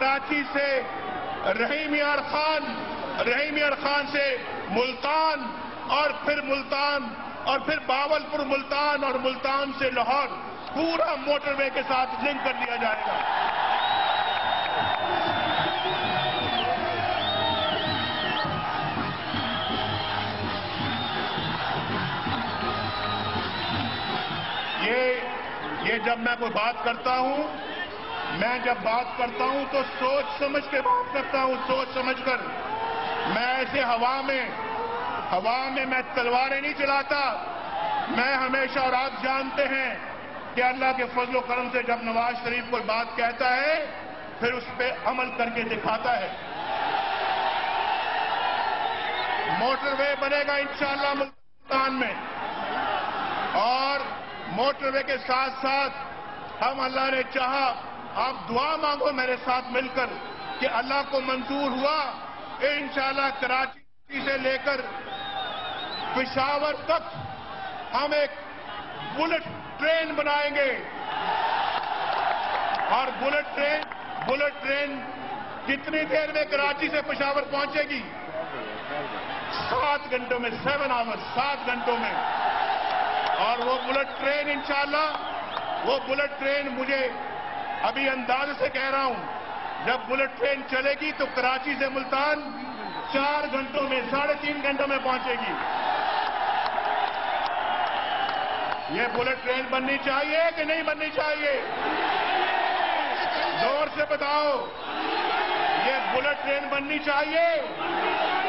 कराची से रहीम यार खान से मुल्तान और फिर बावलपुर मुल्तान और मुल्तान से लाहौर पूरा मोटरवे के साथ लिंक कर दिया जाएगा। ये जब मैं कोई बात करता हूं तो सोच समझ के बात करता हूं, सोच समझ कर। मैं ऐसे हवा में मैं तलवारें नहीं चलाता। मैं हमेशा, और आप जानते हैं कि अल्लाह के फजल करम से जब नवाज शरीफ कोई बात कहता है फिर उस पर अमल करके दिखाता है। मोटरवे बनेगा इंशाअल्लाह मुल्तान में, और मोटरवे के साथ साथ हम, अल्लाह ने चाहा, आप दुआ मांगो मेरे साथ मिलकर कि अल्लाह को मंजूर हुआ, इंशाअल्लाह कराची से लेकर पिशावर तक हम एक बुलेट ट्रेन बनाएंगे। और बुलेट ट्रेन कितनी देर में कराची से पिशावर पहुंचेगी? 7 घंटों में, 7 आवर्स, 7 घंटों में। और वो बुलेट ट्रेन इंशाल्लाह, वो बुलेट ट्रेन, मुझे अभी अंदाजे से कह रहा हूं, जब बुलेट ट्रेन चलेगी तो कराची से मुल्तान 4 घंटों में, 3.5 घंटों में पहुंचेगी। ये बुलेट ट्रेन बननी चाहिए कि नहीं बननी चाहिए? जोर से बताओ, ये बुलेट ट्रेन बननी चाहिए?